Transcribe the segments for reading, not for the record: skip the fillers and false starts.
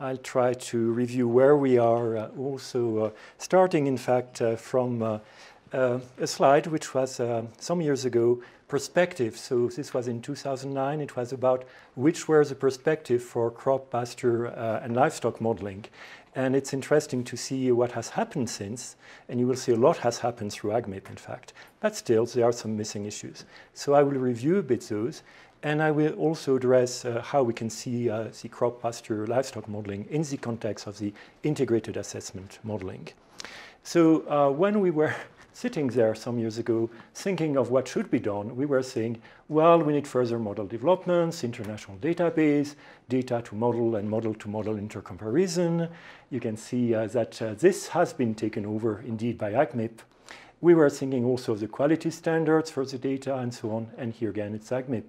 I'll try to review where we are, also starting, in fact, from a slide which was some years ago, perspective. So this was in 2009. It was about which were the perspective for crop, pasture, and livestock modeling. And it's interesting to see what has happened since. And you will see a lot has happened through AgMIP, in fact. But still, there are some missing issues. So I will review a bit those. And I will also address how we can see the crop, pasture, livestock modeling in the context of the integrated assessment modeling. So when we were sitting there some years ago, thinking of what should be done, we were saying, well, we need further model developments, international database, data to model and model to model intercomparison. You can see that this has been taken over indeed by AgMIP. We were thinking also of the quality standards for the data and so on, and here again it's AgMIP.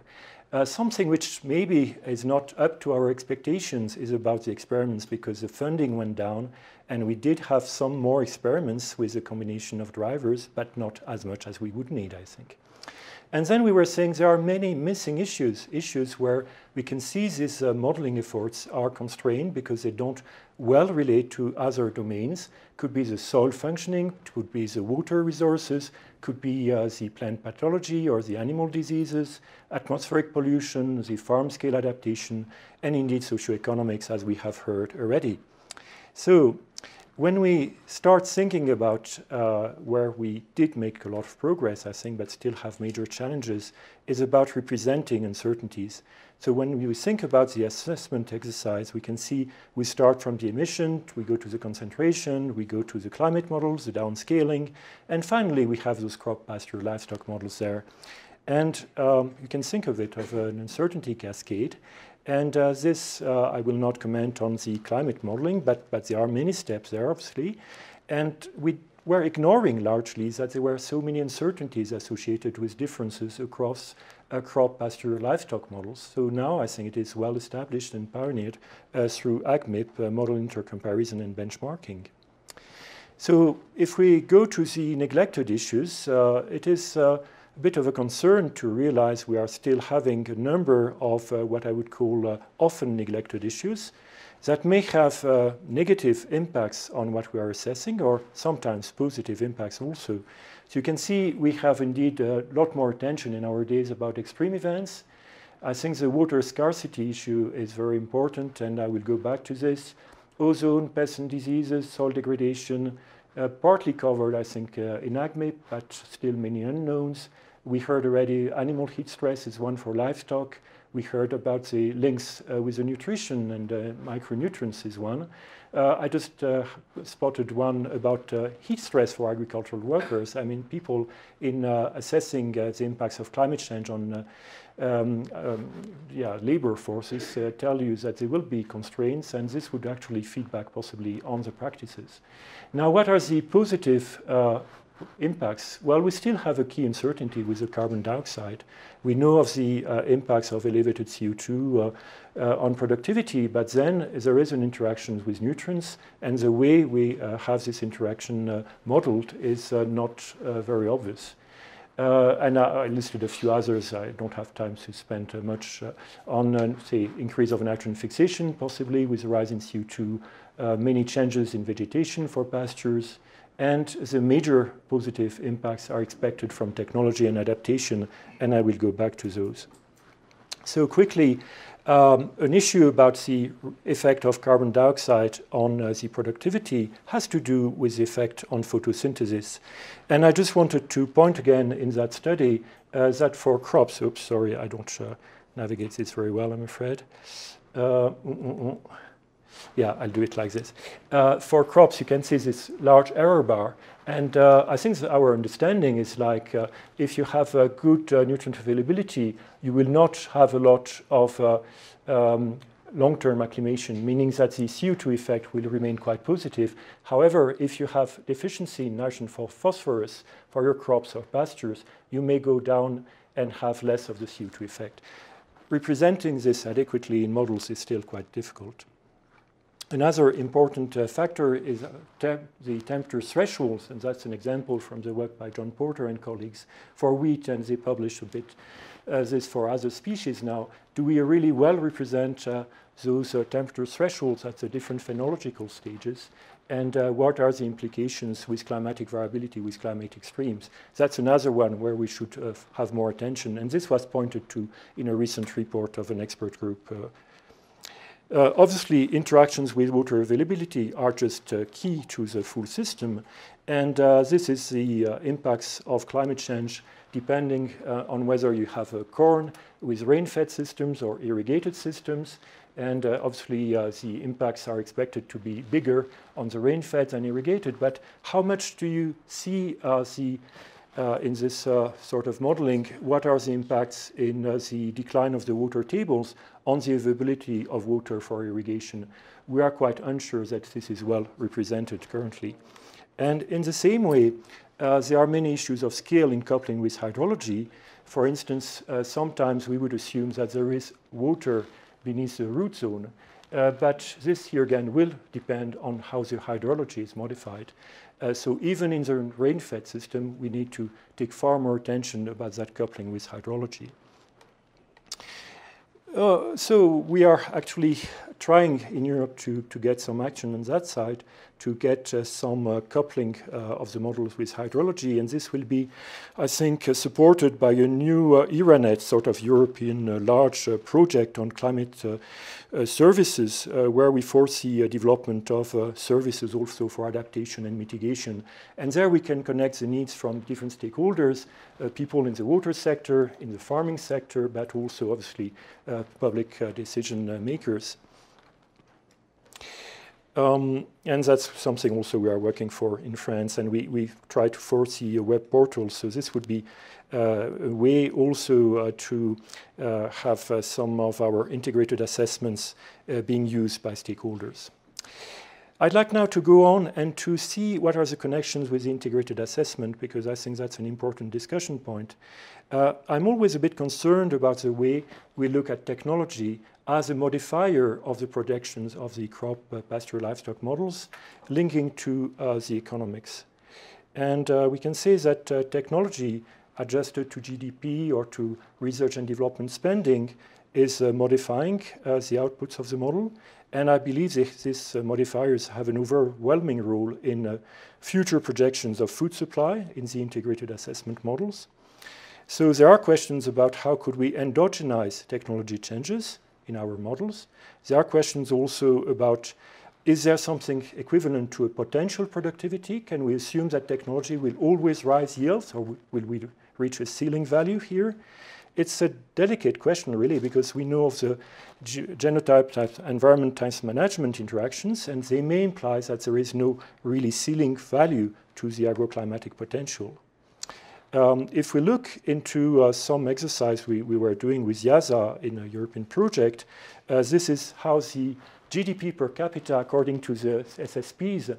Something which maybe is not up to our expectations is about the experiments, because the funding went down and we did have some more experiments with a combination of drivers, but not as much as we would need, I think. And then we were saying there are many missing issues, issues where we can see these modeling efforts are constrained because they don't well relate to other domains. Could be the soil functioning, could be the water resources, could be the plant pathology or the animal diseases, atmospheric pollution, the farm scale adaptation, and indeed socioeconomics, as we have heard already. So when we start thinking about where we did make a lot of progress, I think, but still have major challenges, is about representing uncertainties. So when we think about the assessment exercise, we can see we start from the emission, we go to the concentration, we go to the climate models, the downscaling, and finally we have those crop, pasture, livestock models there. And you can think of it as an uncertainty cascade. And this, I will not comment on the climate modeling, but there are many steps there, obviously. And we were ignoring largely that there were so many uncertainties associated with differences across crop, pasture, livestock models. So now I think it is well established and pioneered through AgMIP, model intercomparison and benchmarking. So if we go to the neglected issues, it is a bit of a concern to realize we are still having a number of what I would call often neglected issues that may have negative impacts on what we are assessing, or sometimes positive impacts also. So you can see we have indeed a lot more attention in our days about extreme events. I think the water scarcity issue is very important, and I will go back to this. Ozone, pests and diseases, soil degradation, partly covered, I think, in AgMIP, but still many unknowns. We heard already animal heat stress is one for livestock. We heard about the links with the nutrition, and micronutrients is one. I just spotted one about heat stress for agricultural workers. I mean, people in assessing the impacts of climate change on labor forces tell you that there will be constraints, and this would actually feedback possibly on the practices. Now, what are the positive impacts? Well, we still have a key uncertainty with the carbon dioxide. We know of the impacts of elevated CO2 on productivity, but then there is an interaction with nutrients, and the way we have this interaction modeled is not very obvious. And I listed a few others. I don't have time to spend much on, say, increase of nitrogen fixation, possibly with the rise in CO2, many changes in vegetation for pastures. And the major positive impacts are expected from technology and adaptation, and I will go back to those. So quickly, an issue about the effect of carbon dioxide on the productivity has to do with the effect on photosynthesis. And I just wanted to point again in that study that for crops, oops, sorry, I don't navigate this very well, I'm afraid. Yeah, I'll do it like this. For crops, you can see this large error bar. And I think that our understanding is like if you have a good nutrient availability, you will not have a lot of long-term acclimation, meaning that the CO2 effect will remain quite positive. However, if you have deficiency in nitrogen for phosphorus for your crops or pastures, you may go down and have less of the CO2 effect. Representing this adequately in models is still quite difficult. Another important factor is the temperature thresholds, and that's an example from the work by John Porter and colleagues for wheat, and they published a bit this for other species now. Do we really well represent those temperature thresholds at the different phenological stages? And what are the implications with climatic variability, with climate extremes? That's another one where we should have more attention. And this was pointed to in a recent report of an expert group. Obviously, interactions with water availability are just key to the full system. And this is the impacts of climate change depending on whether you have a corn with rain-fed systems or irrigated systems. And obviously, the impacts are expected to be bigger on the rain-fed than irrigated. But how much do you see in this sort of modeling? What are the impacts in the decline of the water tables on the availability of water for irrigation? We are quite unsure that this is well represented currently. And in the same way, there are many issues of scale in coupling with hydrology. For instance, sometimes we would assume that there is water beneath the root zone. But this here again will depend on how the hydrology is modified. So even in the rain-fed system, we need to take far more attention about that coupling with hydrology. So we are actually trying in Europe to get some action on that side, to get some coupling of the models with hydrology. And this will be, I think, supported by a new ERANET, sort of European large project on climate services, where we foresee a development of services also for adaptation and mitigation. And there we can connect the needs from different stakeholders, people in the water sector, in the farming sector, but also obviously public decision makers. And that's something also we are working for in France, and we try to foresee a web portal. So this would be a way also to have some of our integrated assessments being used by stakeholders. I'd like now to go on and to see what are the connections with integrated assessment, because I think that's an important discussion point. I'm always a bit concerned about the way we look at technology as a modifier of the projections of the crop, pasture, livestock models, linking to the economics. And we can say that technology adjusted to GDP or to research and development spending is modifying the outputs of the model. And I believe these modifiers have an overwhelming role in future projections of food supply in the integrated assessment models. So there are questions about how could we endogenize technology changes in our models. There are questions also about, is there something equivalent to a potential productivity? Can we assume that technology will always rise yields, or will we reach a ceiling value here? It's a delicate question, really, because we know of the genotype type environment times management interactions, and they may imply that there is no really ceiling value to the agroclimatic potential. If we look into some exercise we were doing with YASA in a European project, this is how the GDP per capita, according to the SSPs,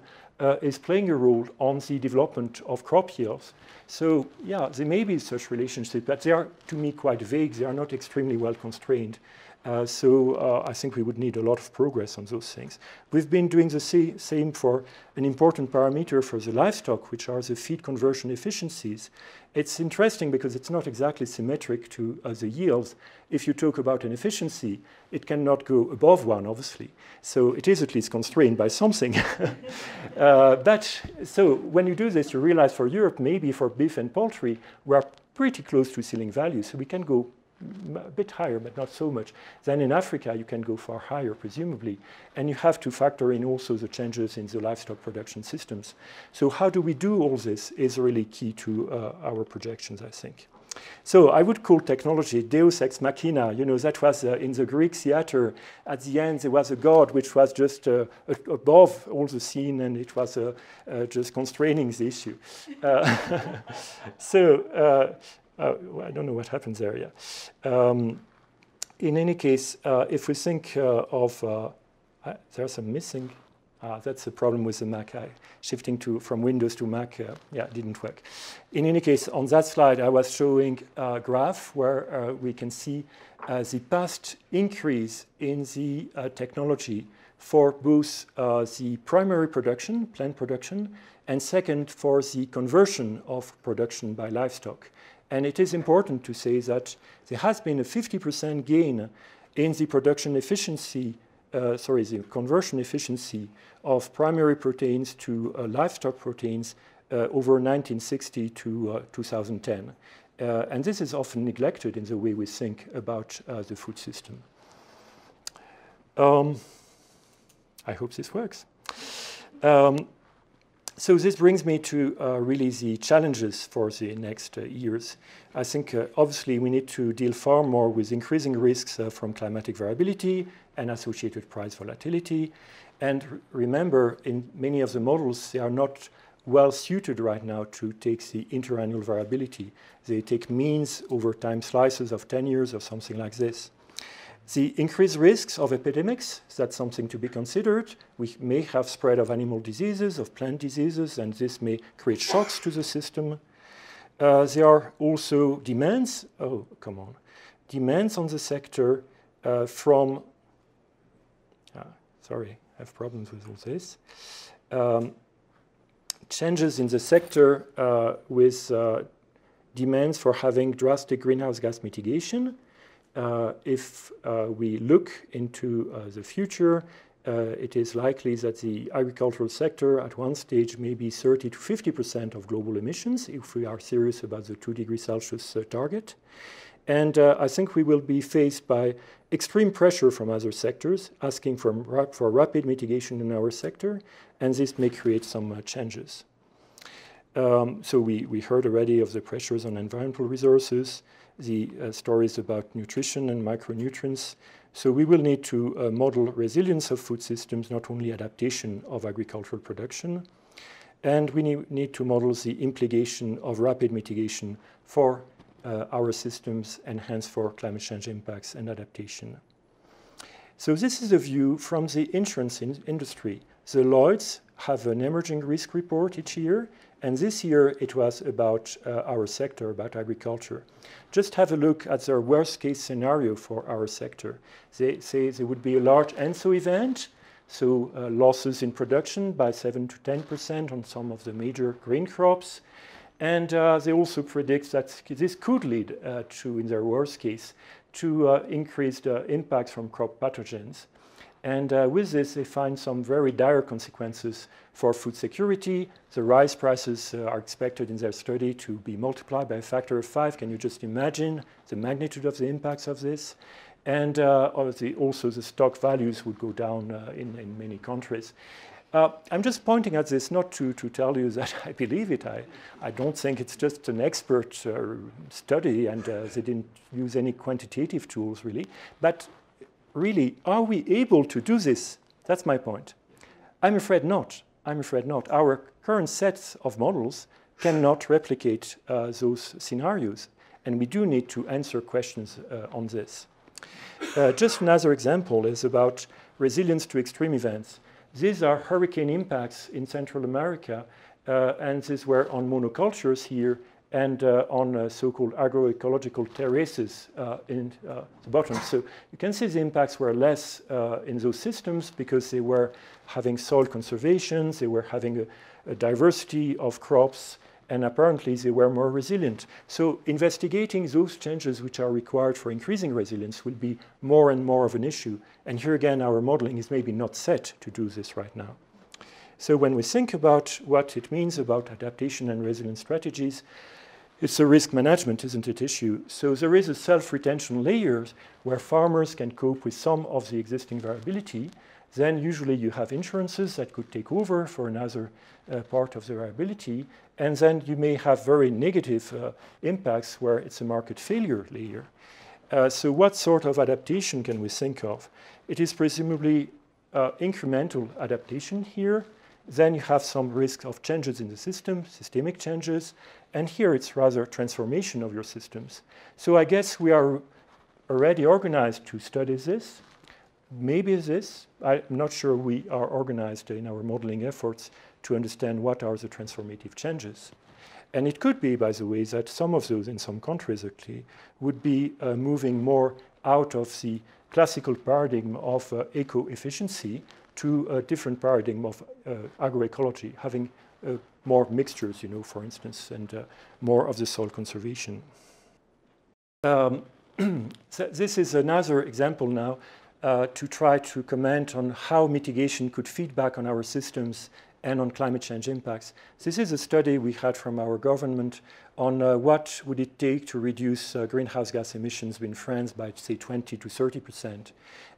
is playing a role on the development of crop yields. So yeah, there may be such relationships, but they are, to me, quite vague. They are not extremely well constrained. I think we would need a lot of progress on those things. We've been doing the same for an important parameter for the livestock, which are the feed conversion efficiencies. It's interesting because it's not exactly symmetric to the yields. If you talk about an efficiency, it cannot go above one, obviously. So it is at least constrained by something. So when you do this, you realize for Europe, maybe for beef and poultry, we're pretty close to ceiling values, so we can go a bit higher, but not so much. Then in Africa, you can go far higher, presumably. And you have to factor in also the changes in the livestock production systems. So how do we do all this is really key to our projections, I think. So I would call technology Deus ex machina. You know, that was in the Greek theater. At the end, there was a god which was just above all the scene, and it was just constraining the issue. I don't know what happens there, yeah. In any case, if we think of, there's some missing, that's the problem with the Mac. Shifting from Windows to Mac, didn't work. In any case, on that slide, I was showing a graph where we can see the past increase in the technology for both the primary production, plant production, and second, for the conversion of production by livestock. And it is important to say that there has been a 50% gain in the production efficiency, the conversion efficiency of primary proteins to livestock proteins over 1960 to 2010. And this is often neglected in the way we think about the food system. I hope this works. So this brings me to really the challenges for the next years. I think obviously we need to deal far more with increasing risks from climatic variability and associated price volatility. And remember, in many of the models, they are not well suited right now to take the interannual variability. They take means over time slices of 10 years or something like this. The increased risks of epidemics, that's something to be considered. We may have spread of animal diseases, of plant diseases, and this may create shocks to the system. There are also demands, demands on the sector from, sorry, I have problems with all this. Changes in the sector with demands for having drastic greenhouse gas mitigation. If we look into the future, it is likely that the agricultural sector at one stage may be 30 to 50% of global emissions if we are serious about the 2°C target. And I think we will be faced by extreme pressure from other sectors, asking for rapid mitigation in our sector, and this may create some changes. So we heard already of the pressures on environmental resources, the stories about nutrition and micronutrients. So we will need to model resilience of food systems, not only adaptation of agricultural production. And we need to model the implication of rapid mitigation for our systems and hence for climate change impacts and adaptation. So this is a view from the insurance industry. The Lloyd's have an emerging risk report each year. And this year, it was about our sector, about agriculture. Just have a look at their worst-case scenario for our sector. They say there would be a large ENSO event, so losses in production by 7 to 10% on some of the major grain crops. And they also predict that this could lead to, in their worst case, to increased impacts from crop pathogens. And with this, they find some very dire consequences for food security. The rice prices are expected in their study to be multiplied by a factor of 5. Can you just imagine the magnitude of the impacts of this? And also the stock values would go down in many countries. I'm just pointing at this not to tell you that I believe it. I don't think it's just an expert study, and they didn't use any quantitative tools, really. But really, are we able to do this? That's my point. I'm afraid not. I'm afraid not. Our current sets of models cannot replicate those scenarios, and we do need to answer questions on this. Just another example is about resilience to extreme events. These are hurricane impacts in Central America, and these were on monocultures here and on so-called agroecological terraces in the bottom. So you can see the impacts were less in those systems because they were having soil conservation, they were having a diversity of crops, and apparently they were more resilient. So investigating those changes which are required for increasing resilience will be more and more of an issue. And here again, our modeling is maybe not set to do this right now. So when we think about what it means about adaptation and resilience strategies, it's a risk management, isn't it, issue? So there is a self-retention layer where farmers can cope with some of the existing variability. Then usually you have insurances that could take over for another part of the variability. And then you may have very negative impacts where it's a market failure layer. So what sort of adaptation can we think of? It is presumably incremental adaptation here. Then you have some risk of changes in the system, systemic changes. And here it's rather transformation of your systems. So I guess we are already organized to study this. Maybe this. I'm not sure we are organized in our modeling efforts to understand what are the transformative changes. And it could be, by the way, that some of those in some countries actually would be moving more out of the classical paradigm of eco-efficiency to a different paradigm of agroecology, having more mixtures, you know, for instance, and more of the soil conservation. So this is another example now to try to comment on how mitigation could feed back on our systems and on climate change impacts. This is a study we had from our government on what would it take to reduce greenhouse gas emissions in France by, say, 20% to 30%.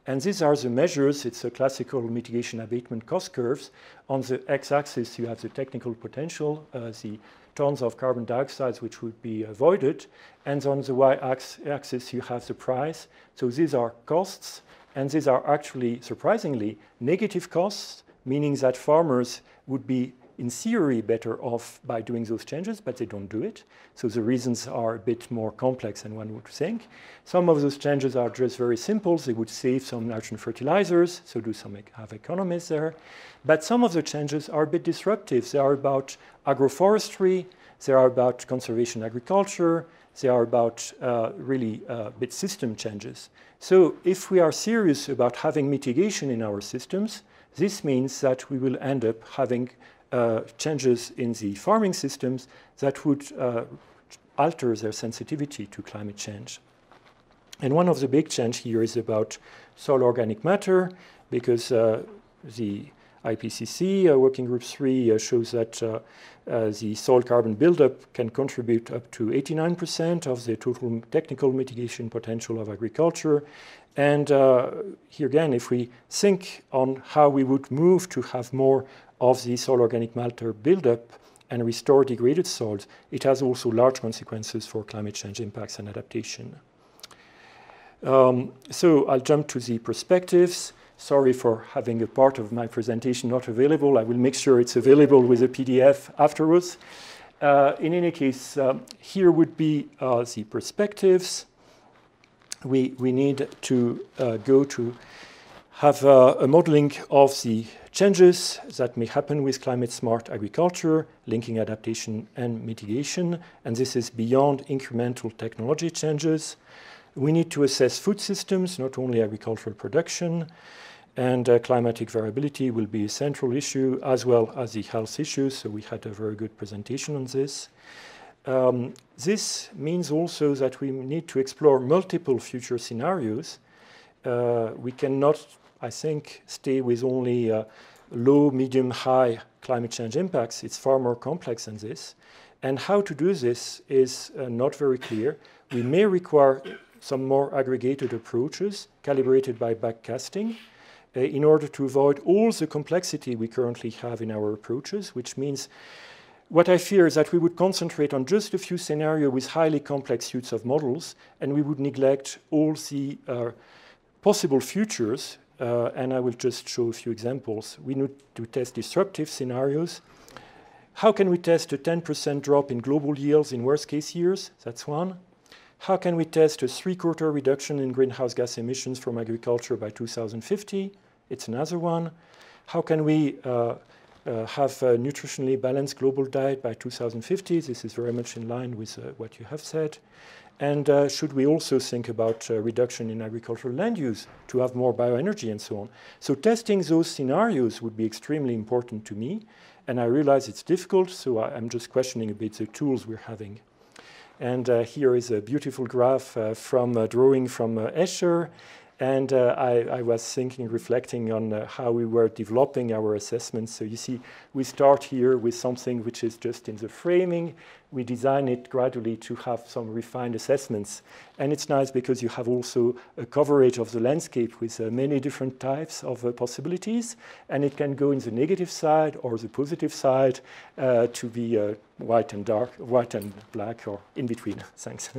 And these are the measures. It's a classical mitigation abatement cost curves. On the x-axis, you have the technical potential, the tons of carbon dioxide which would be avoided. And on the y-axis, you have the price. So these are costs. And these are actually, surprisingly, negative costs, meaning that farmers would be in theory better off by doing those changes, but they don't do it. So the reasons are a bit more complex than one would think. Some of those changes are just very simple. They would save some nitrogen fertilizers, so do some have economists there. But some of the changes are a bit disruptive. They are about agroforestry, they are about conservation agriculture, they are about really bit system changes. So if we are serious about having mitigation in our systems, this means that we will end up having changes in the farming systems that would alter their sensitivity to climate change. And one of the big changes here is about soil organic matter, because the IPCC Working Group 3 shows that the soil carbon buildup can contribute up to 89% of the total technical mitigation potential of agriculture. And here again, if we think on how we would move to have more of the soil organic matter buildup and restore degraded soils, it has also large consequences for climate change impacts and adaptation. So I'll jump to the perspectives. Sorry for having a part of my presentation not available. I will make sure it's available with a PDF afterwards. In any case, here would be the perspectives. We need to go to have a modeling of the changes that may happen with climate-smart agriculture, linking adaptation and mitigation. And this is beyond incremental technology changes. We need to assess food systems, not only agricultural production. And climatic variability will be a central issue, as well as the health issues. So we had a very good presentation on this. This means also that we need to explore multiple future scenarios. We cannot, I think, stay with only low, medium, high climate change impacts. It's far more complex than this. And how to do this is not very clear. We may require some more aggregated approaches, calibrated by backcasting, in order to avoid all the complexity we currently have in our approaches, which means what I fear is that we would concentrate on just a few scenarios with highly complex suites of models, and we would neglect all the possible futures. And I will just show a few examples. We need to test disruptive scenarios. How can we test a 10% drop in global yields in worst-case years? That's one. How can we test a three-quarter reduction in greenhouse gas emissions from agriculture by 2050? It's another one. How can we have a nutritionally balanced global diet by 2050? This is very much in line with what you have said. And should we also think about reduction in agricultural land use to have more bioenergy and so on? So testing those scenarios would be extremely important to me. And I realize it's difficult, so I'm just questioning a bit the tools we're having. And here is a beautiful graph from a drawing from Escher. And I was thinking, reflecting on how we were developing our assessments. So you see, we start here with something which is just in the framing. We design it gradually to have some refined assessments. And it's nice because you have also a coverage of the landscape with many different types of possibilities. And it can go in the negative side or the positive side to be white and dark, white and black, or in between. Thanks.